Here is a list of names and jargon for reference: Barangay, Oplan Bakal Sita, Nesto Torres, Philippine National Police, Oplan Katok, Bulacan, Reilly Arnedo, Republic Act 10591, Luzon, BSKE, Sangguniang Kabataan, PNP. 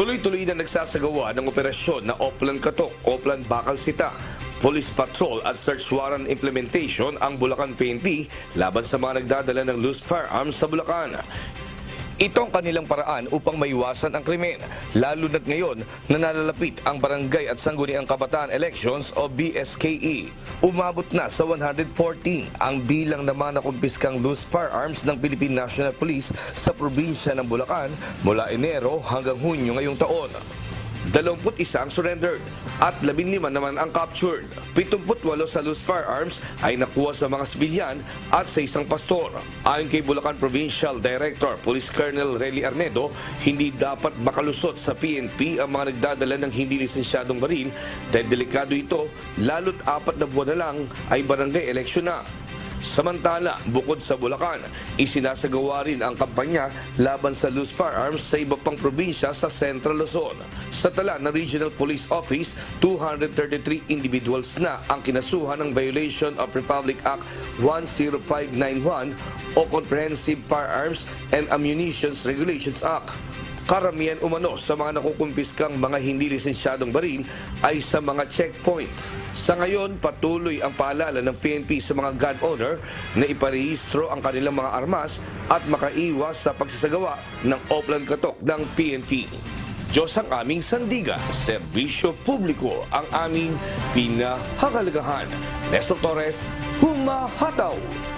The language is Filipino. Tuloy-tuloy na nagsasagawa ng operasyon na Oplan Katok, Oplan Bakal Sita, Police Patrol at Search Warrant Implementation ang Bulacan PNP laban sa mga nagdadala ng loose firearms sa Bulacan. Ito ang kanilang paraan upang maiwasan ang krimen, lalo na't ngayon na nalalapit ang Barangay at Sangguniang Kabataan Elections o BSKE. Umabot na sa 114 ang bilang ng mga nakumpiskang loose firearms ng Philippine National Police sa probinsya ng Bulacan mula Enero hanggang Hunyo ngayong taon. 21 ang surrendered at 15 naman ang captured. 78 sa loose firearms ay nakuha sa mga sibilyan at sa isang pastor. Ayon kay Bulacan Provincial Director Police Colonel Reilly Arnedo, hindi dapat makalusot sa PNP ang mga nagdadala ng hindi lisensyadong baril dahil delikado ito, lalo't 4 na buwan na lang ay barangay eleksyon na. Samantala, bukod sa Bulacan, isinasagawa rin ang kampanya laban sa loose firearms sa iba pang probinsya sa Central Luzon. Sa tala ng Regional Police Office, 233 individuals na ang kinasuhan ng violation of Republic Act 10591 o Comprehensive Firearms and Ammunition Regulations Act. Karamihan umano sa mga nakukumpiskang mga hindi lisensyadong baril ay sa mga checkpoint. Sa ngayon, patuloy ang paalala ng PNP sa mga gun owner na iparehistro ang kanilang mga armas at makaiwas sa pagsasagawa ng Oplan Katok ng PNP. Diyos ang aming sandiga, serbisyo publiko ang aming pinahahalagahan. Nesto Torres, humahataw!